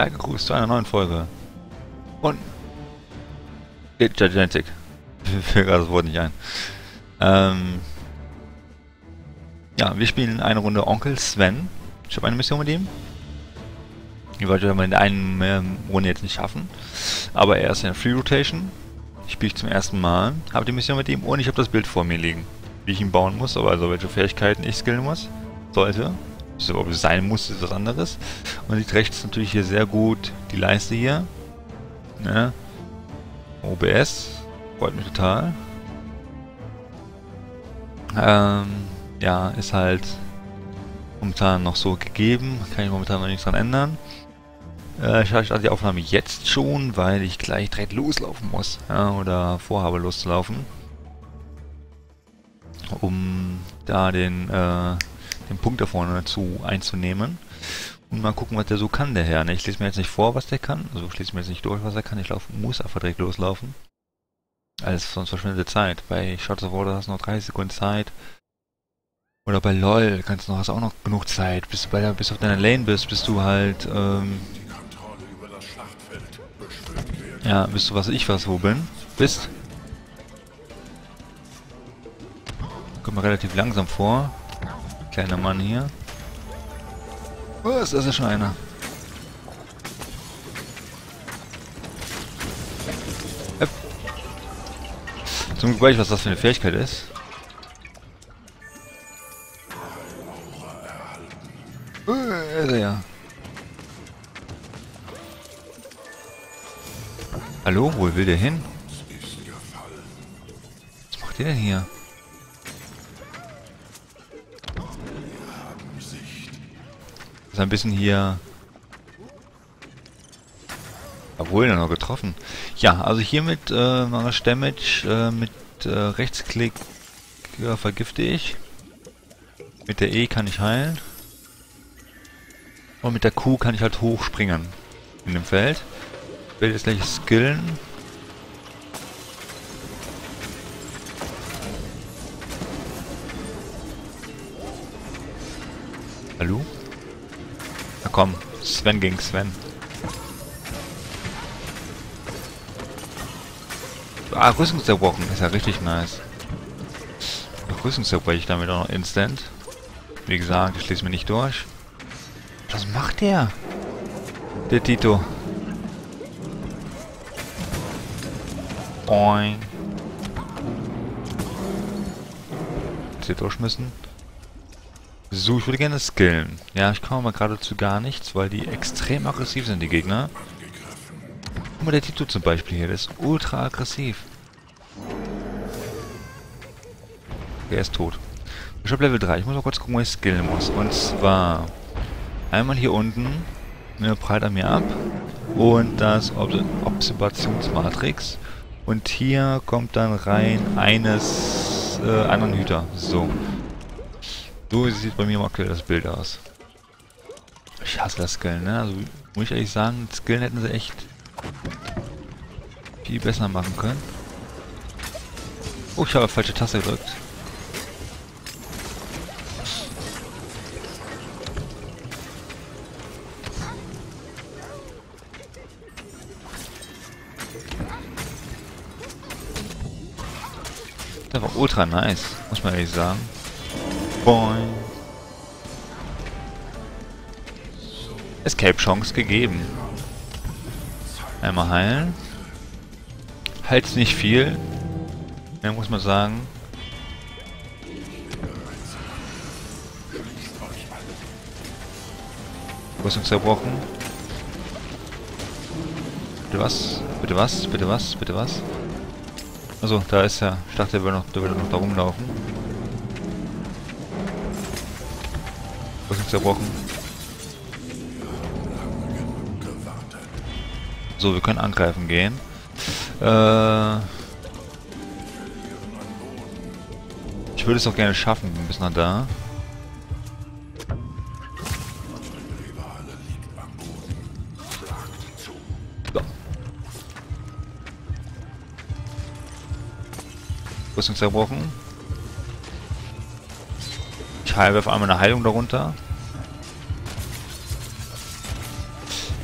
Sei gegrüßt zu einer neuen Folge. Und Gigantic. Ich fällt gerade das Wort nicht ein. Ja, wir spielen eine Runde Onkel Sven. Ich habe eine Mission mit ihm. Die wollte ich in der einen Runde jetzt nicht schaffen. Aber er ist in der Free Rotation. Ich spiele zum ersten Mal, habe die Mission mit ihm und ich habe das Bild vor mir liegen. Wie ich ihn bauen muss, aber also welche Fähigkeiten ich skillen muss. Sollte. Ob es sein muss, ist was anderes. Man sieht rechts natürlich hier sehr gut die Leiste hier. Ne? OBS. Freut mich total. Ja, ist halt momentan noch so gegeben. Kann ich momentan noch nichts dran ändern. Ich starte die Aufnahme jetzt schon, weil ich gleich direkt loslaufen muss. Ja, oder vorhabe loszulaufen. Um da den Punkt da vorne zu einzunehmen. Und mal gucken, was der so kann, der Herr. Ich lese mir jetzt nicht vor, was der kann. Also ich lese mir jetzt nicht durch, was er kann. Ich muss einfach direkt loslaufen. Alles sonst verschwindet Zeit. Bei Shots of War hast du noch 30 Sekunden Zeit. Oder bei LOL kannst du noch, hast auch noch genug Zeit. Bis du bis auf deiner Lane bist du halt, ja, bist du bist. Kommt mir relativ langsam vor. Kleiner Mann hier. Was? Das ist schon einer. Zum Glück weiß ich, was das für eine Fähigkeit ist. Ja. Hallo? Wo will der hin? Was macht der denn hier? Ein bisschen hier, obwohl er noch getroffen. Ja, also hiermit mache ich Damage mit Rechtsklick vergifte ich. Mit der E kann ich heilen und mit der Q kann ich halt hochspringen in dem Feld. Ich werde jetzt gleich skillen. Hallo? Na komm, Sven gegen Sven. Ah, Rüstungserbrochen ist ja richtig nice. Rüstungserbreche ich damit auch noch instant. Wie gesagt, ich lese mir nicht durch. Was macht der? Der Tito. Boing. Jetzt hier durchschmissen. So, ich würde gerne skillen. Ja, ich komme mal geradezu gar nichts, weil die extrem aggressiv sind, die Gegner. Guck mal, der Tito zum Beispiel hier, der ist ultra aggressiv. Der ist tot. Ich habe Level 3, ich muss mal kurz gucken, wo ich skillen muss. Und zwar einmal hier unten, breit an mir ab. Und das Observationsmatrix. Und hier kommt dann rein eines anderen Hüter. So. So sieht bei mir aktuell das Bild aus. Ich hasse das Skillen, ne? Also muss ich ehrlich sagen, Skillen hätten sie echt viel besser machen können. Oh, ich habe falsche Taste gedrückt. Das war ultra nice, muss man ehrlich sagen. Boing. Escape Chance gegeben. Einmal heilen. Heilt nicht viel. Ja, muss man sagen. Rüstung zerbrochen. Bitte was? Bitte was? Bitte was? Bitte was? Also, da ist er. Ich dachte, der würde noch da rumlaufen. Zerbrochen. So, wir können angreifen gehen. Ich würde es auch gerne schaffen, ein bisschen da. So. Rüstung zerbrochen. Ich werfe einmal eine Heilung darunter.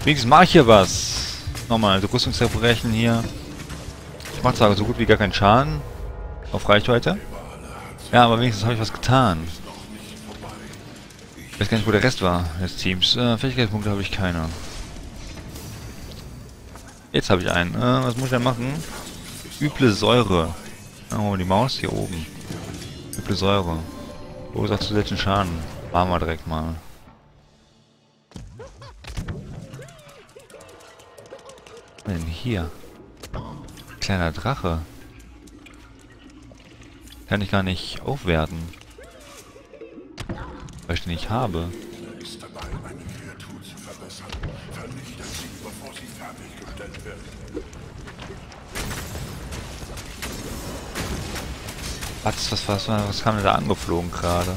Wenigstens mache ich hier was. Nochmal, so Rüstungserbrechen hier. Ich mache zwar so gut wie gar keinen Schaden. Auf Reichweite. Ja, aber wenigstens habe ich was getan. Ich weiß gar nicht, wo der Rest war des Teams. Fähigkeitspunkte habe ich keine. Jetzt habe ich einen. Was muss ich denn machen? Üble Säure. Oh, die Maus hier oben. Üble Säure. Verursacht zusätzlichen Schaden. Machen wir direkt mal. Was denn hier? Kleiner Drache. Kann ich gar nicht aufwerten. Weil ich den nicht habe. Was kam denn da angeflogen gerade?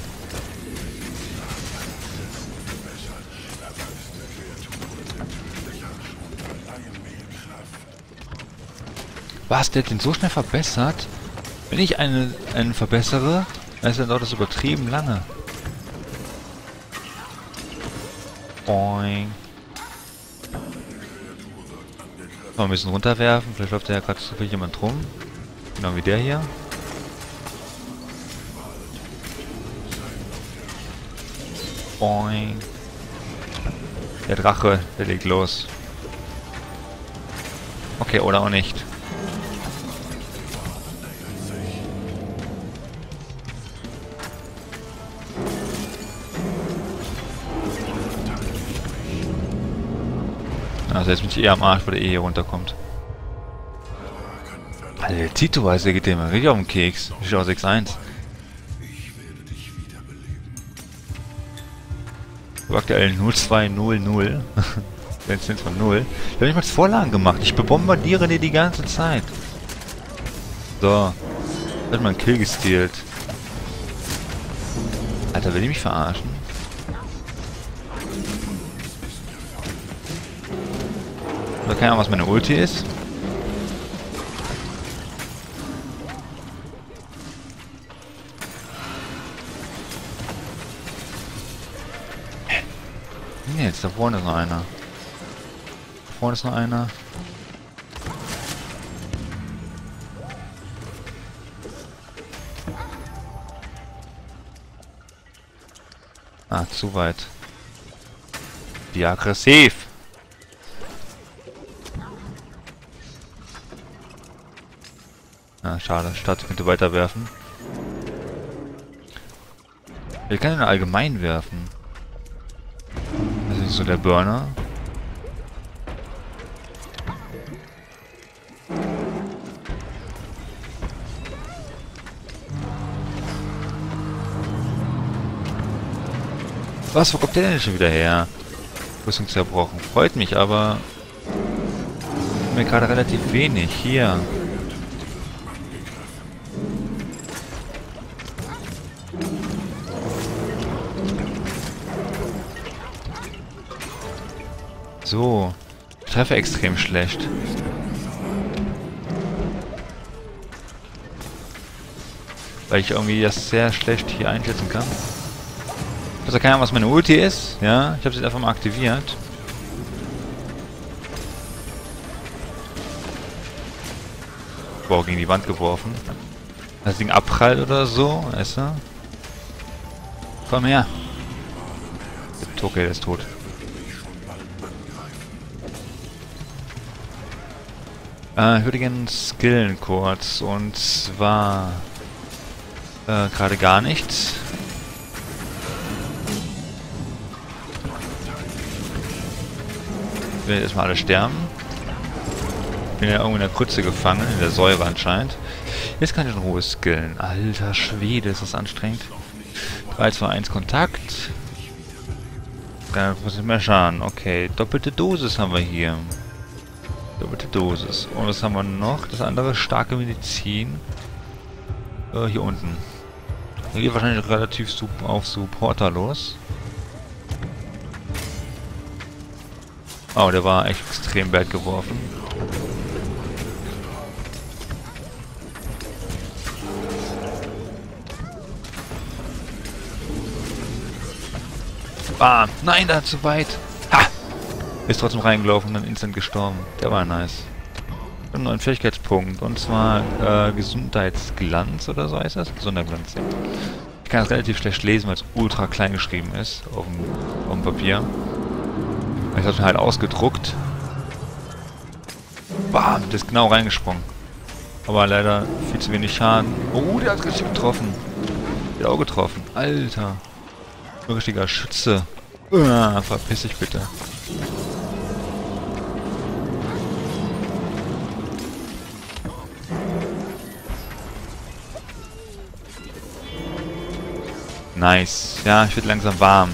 Was, der hat den so schnell verbessert? Wenn ich einen verbessere, dann ist dann dauert das übertrieben lange. Boing. Mal ein bisschen runterwerfen, vielleicht läuft da ja gerade so viel jemand rum. Genau wie der hier. Boing. Der Drache, der legt los. Okay, oder auch nicht. Also jetzt bin ich eher am Arsch, weil der hier runterkommt. Alter, der Tito weiß, der geht dem richtig auf den Keks. Ich auch 6-1. Aktuell 0200. Wenn es von 0. Da habe ich mal Vorlagen gemacht. Ich bombardiere die ganze Zeit. So. Da hat man einen Kill gestealt. Alter, will die mich verarschen? Oder keine Ahnung, was meine Ulti ist. Nee, jetzt da vorne ist noch einer. Da vorne ist noch einer. Ah, zu weit. Wie aggressiv. Schade, Stadt könnte weiterwerfen. Ich kann ihn allgemein werfen. Das ist so der Burner. Was, wo kommt der denn schon wieder her? Rüstung zerbrochen. Freut mich, aber mir gerade relativ wenig. Hier. So, ich treffe extrem schlecht. Weil ich irgendwie das sehr schlecht hier einschätzen kann. Ich weiß ja keine Ahnung, was meine Ulti ist. Ja, ich habe sie einfach mal aktiviert. Boah, gegen die Wand geworfen. Das Ding abprallt oder so, weißt du? Komm her. Okay, der ist tot. Ich würde gerne skillen kurz, und zwar gerade gar nichts. Ich will erstmal alle sterben. Bin ja irgendwie in der Krütze gefangen, in der Säure anscheinend. Jetzt kann ich in Ruhe skillen. Alter Schwede, ist das anstrengend. 3, 2, 1, Kontakt. 300% mehr Schaden. Okay, doppelte Dosis haben wir hier. Doppelte Dosis. Und was haben wir noch? Das andere, starke Medizin. Hier unten. Da geht wahrscheinlich relativ auf Supporter los. Oh, der war echt extrem weit geworfen. Bam! Nein, da zu weit! Ha! Ist trotzdem reingelaufen und dann instant gestorben. Der war nice. Ich habe einen neuen Fähigkeitspunkt. Und zwar Gesundheitsglanz oder so heißt das? Gesunder Glanz, ja. Ich kann es relativ schlecht lesen, weil es ultra klein geschrieben ist auf dem Papier. Ich habe es mir halt ausgedruckt. Bam, das ist genau reingesprungen. Aber leider viel zu wenig Schaden. Oh, der hat richtig getroffen. Der hat auch getroffen. Alter. Ein richtiger Schütze. Verpiss dich bitte. Nice. Ja, ich werde langsam warm.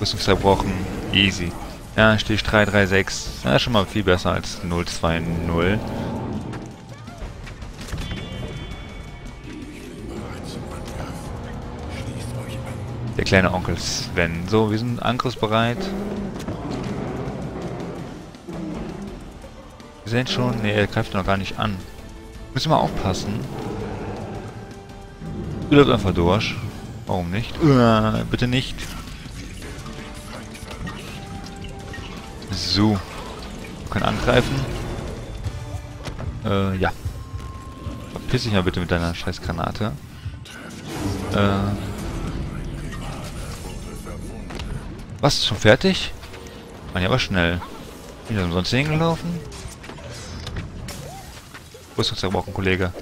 Rüstung zerbrochen. Easy. Ja, Stich 336. Ja, schon mal viel besser als 020. Der kleine Onkel Sven. So, wir sind angriffsbereit. Wir sehen schon... Ne, er greift noch gar nicht an. Müssen wir aufpassen. Du läufst einfach durch. Warum nicht? Bitte nicht. So. Wir können angreifen. Ja. Verpiss dich mal bitte mit deiner scheiß Granate. Was? Ist schon fertig? Mann, ja, aber schnell. Bin ich sonst hingelaufen? Wo ist unser gebrochen, Kollege?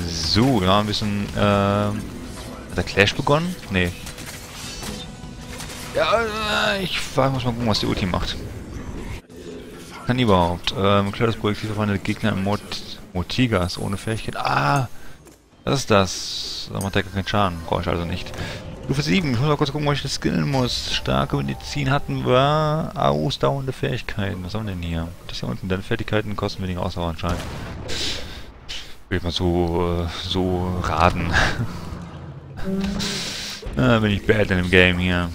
So, wir haben ein bisschen, hat der Clash begonnen? Nee. Ja, muss mal gucken, was die Ulti macht. Kann die überhaupt? Klar, das Projektil verwandelt Gegner im Motigas ohne Fähigkeit. Ah! Das ist das. Da macht der gar keinen Schaden. Brauche ich also nicht. Stufe 7. Ich muss mal kurz gucken, wo ich das skillen muss. Starke Medizin hatten wir. Ausdauernde Fähigkeiten. Was haben wir denn hier? Das hier unten. Deine Fertigkeiten kosten weniger Ausdauer anscheinend. Will ich mal so raten. Bin ich bad in dem Game hier.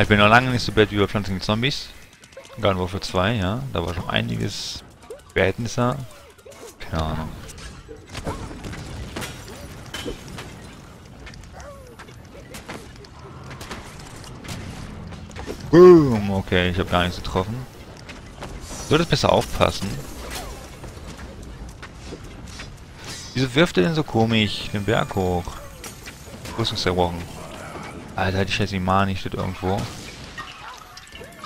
Ich bin noch lange nicht so bad wie bei Pflanzen gegen Zombies. Garden Warfare 2, ja. Da war schon einiges Verhältnisser. Keine Ahnung. Boom, okay, ich habe gar nichts getroffen. Solltest besser aufpassen. Wieso wirft er denn so komisch den Berg hoch? Rüstung zerbrochen. Alter, die scheiße Imani steht irgendwo.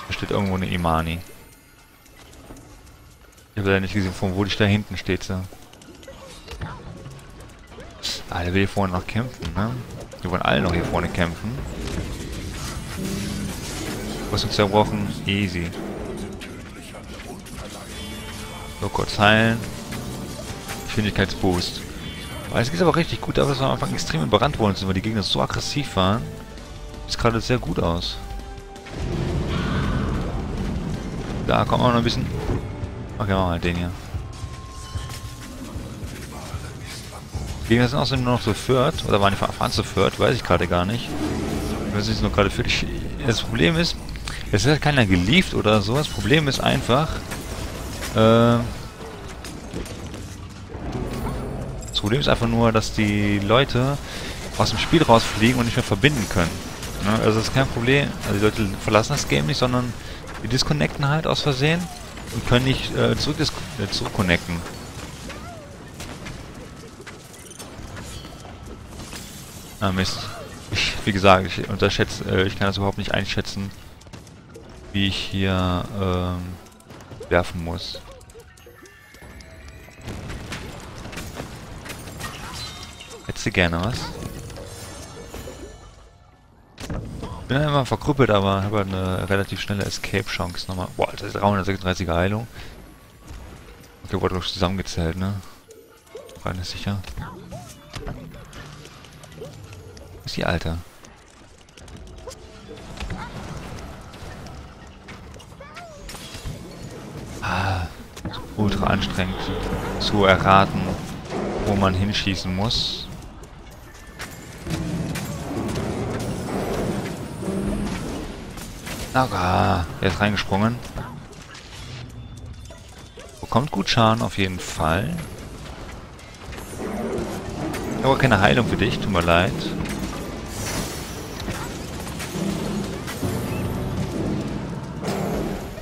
Da steht irgendwo eine Imani. Ich habe leider nicht gesehen, von wo die da hinten steht. So. Ah, der will hier vorne noch kämpfen, ne? Die wollen alle noch hier vorne kämpfen. Rüstung zerbrochen. Easy. Nur kurz heilen. Geschwindigkeitsboost. Es geht aber richtig gut, aber dass wir am Anfang extrem überrannt worden sind, weil die Gegner so aggressiv waren. Sieht gerade sehr gut aus. Da kommen wir noch ein bisschen. Okay, machen wir halt den hier. Die Gegner sind außerdem nur noch zu viert. Oder waren die von Anfang an zu viert? Weiß ich gerade gar nicht. Wir sind jetzt nur gerade viert. Das Problem ist, es ist keiner gelieft oder so. Das Problem ist einfach. Das Problem ist einfach nur, dass die Leute aus dem Spiel rausfliegen und nicht mehr verbinden können. Ne? Also das ist kein Problem. Also die Leute verlassen das Game nicht, sondern die disconnecten halt aus Versehen und können nicht zurückconnecten. Ah Mist. Wie gesagt, ich unterschätze, ich kann das überhaupt nicht einschätzen, wie ich hier werfen muss. Hättest du gerne was? Bin ja immer verkrüppelt, aber habe halt eine relativ schnelle Escape-Chance nochmal. Boah, das ist 336er Heilung. Okay, wurde doch zusammengezählt, ne? Rein ist sicher. Wo ist die Alter? Ultra anstrengend zu erraten, wo man hinschießen muss. Ah, er ist reingesprungen. Bekommt gut Schaden auf jeden Fall. Ich habe keine Heilung für dich, tut mir leid.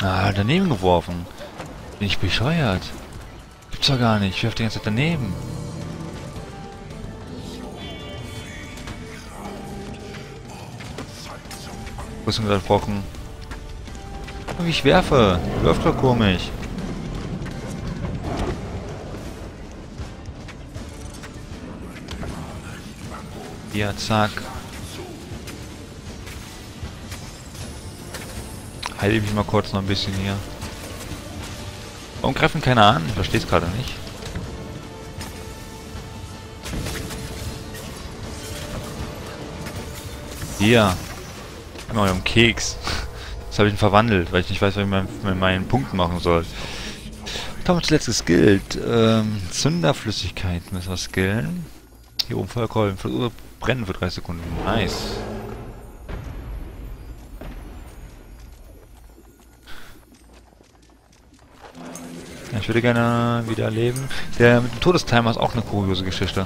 Ah, daneben geworfen. Bin ich bescheuert? Gibt's doch gar nicht. Ich werf die ganze Zeit daneben. Wo ist denn gerade Brocken? Wie ich werfe. Läuft doch komisch. Ja, zack. Heile mich mal kurz noch ein bisschen hier. Warum greifen keiner an? Ich verstehe es gerade nicht. Hier. Immer um Keks. Das habe ich ihn verwandelt, weil ich nicht weiß, was ich mit meinen Punkten machen soll. Thomas letztes gilt. Zünderflüssigkeit müssen wir skillen. Hier oben Feuerkolben. Brennen für 3 Sekunden. Nice. Ja, ich würde gerne wieder erleben. Der mit dem Todestimer ist auch eine kuriose Geschichte.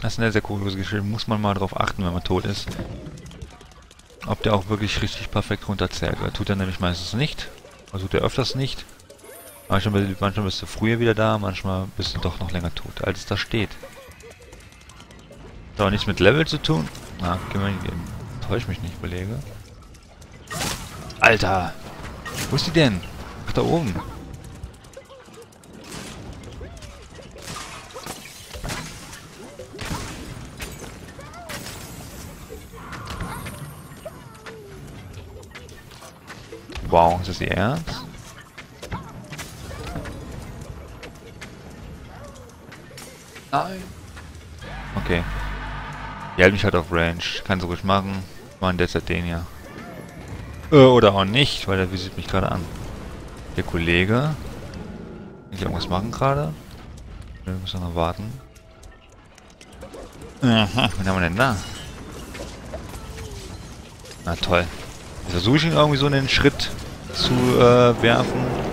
Das ist eine sehr kuriose Geschichte. Muss man mal drauf achten, wenn man tot ist. Ob der auch wirklich richtig perfekt runterzerrt. Tut er nämlich meistens nicht. Also tut er öfters nicht. Manchmal bist du früher wieder da, manchmal bist du doch noch länger tot, als es da steht. Hat auch nichts mit Level zu tun. Na, können wir nicht geben. Täusch mich nicht, Kollege. Alter! Wo ist die denn? Ach, da oben. Wow, ist das ihr Ernst? Nein! Okay. Die hält mich halt auf Range. Kann sie ruhig machen. Machen derzeit den ja. Oder auch nicht, weil der visiert mich gerade an. Der Kollege. Kann ich irgendwas machen gerade? Wir müssen noch warten. Aha, wen haben wir denn da? Na toll. Ich versuche ihn irgendwie so einen Schritt zu werfen.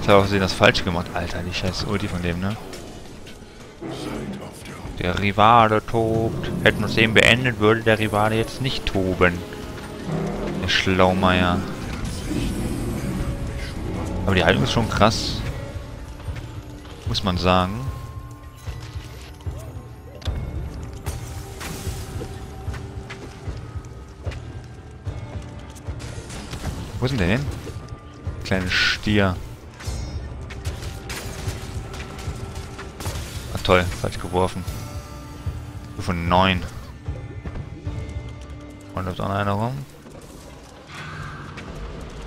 Ich habe auch gesehen, das falsch gemacht. Alter, die scheiß Ulti von dem, ne? Der Rivale tobt. Hätten wir es eben beendet, würde der Rivale jetzt nicht toben. Der Schlaumeier. Aber die Heilung ist schon krass. Muss man sagen. Wo ist denn der hin? Kleiner Stier. Toll, falsch geworfen. Von 9. Und läuft auch noch einer rum.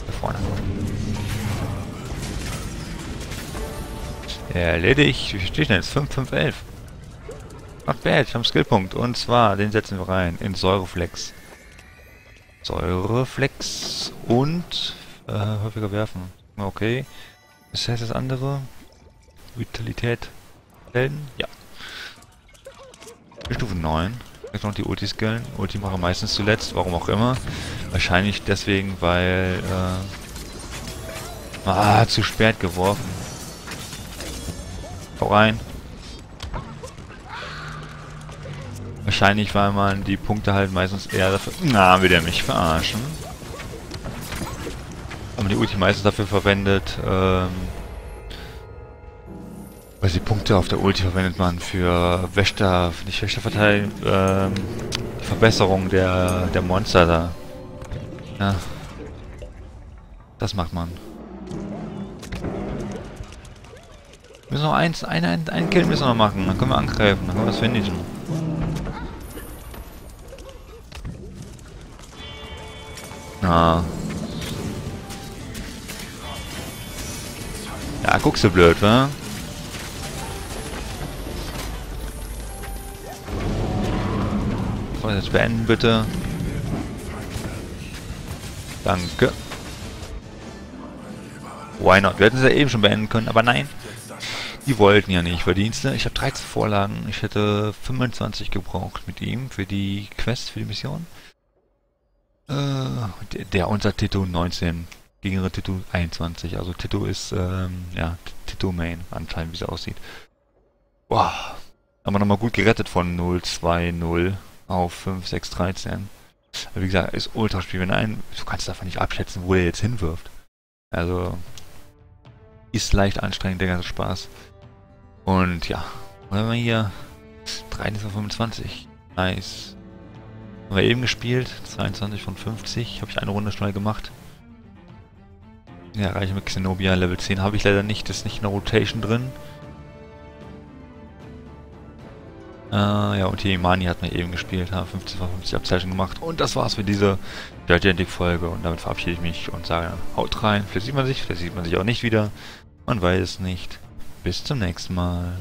Da vorne. Erledigt. Wie steht denn jetzt? 5, 5, 11. Not bad, ich habe einen Skillpunkt. Und zwar, den setzen wir rein. In Säureflex. Säureflex und häufiger werfen. Okay. Was heißt das andere? Vitalität. Ja. Stufe 9. Jetzt noch die Ulti-Skillen. Ulti mache meistens zuletzt, warum auch immer. Wahrscheinlich deswegen, weil... zu spät geworfen. Hau rein. Wahrscheinlich, weil man die Punkte halt meistens eher dafür... Na, will der mich verarschen. Aber die Ulti meistens dafür verwendet, weil die Punkte auf der Ulti verwendet man für Wächter, nicht Wächterverteilung, die Verbesserung der Monster da. Ja. Das macht man. Wir müssen noch einen Kill müssen wir noch machen, dann können wir angreifen, dann können wir das finishen. Na. Ja, guckst du blöd, wa? Jetzt beenden bitte. Danke. Why not? Wir hätten es ja eben schon beenden können, aber nein. Die wollten ja nicht. Verdienste. Ich habe 13 Vorlagen. Ich hätte 25 gebraucht mit ihm für die Quest, für die Mission. Der unser Tito 19. gegen ihre Tito 21. Also Tito ist, ja, Tito Main anscheinend, wie es aussieht. Wow. Aber nochmal gut gerettet von 0-2-0 auf 5-6-13. Wie gesagt, ist Ultraspiel. Nein, du kannst einfach nicht abschätzen, wo der jetzt hinwirft. Also, ist leicht anstrengend, der ganze Spaß. Und ja, was haben wir hier? 13 von 25. Nice. Haben wir eben gespielt. 22 von 50. Habe ich eine Runde schnell gemacht. Ja, reiche mit Xenobia. Level 10 habe ich leider nicht. Das ist nicht in der Rotation drin. Ja, und hier Imani hat mir eben gespielt, haben 15 von 50 Abzeichen gemacht. Und das war's für diese Gigantic-Folge. Und damit verabschiede ich mich und sage, haut rein. Vielleicht sieht man sich auch nicht wieder. Man weiß es nicht. Bis zum nächsten Mal.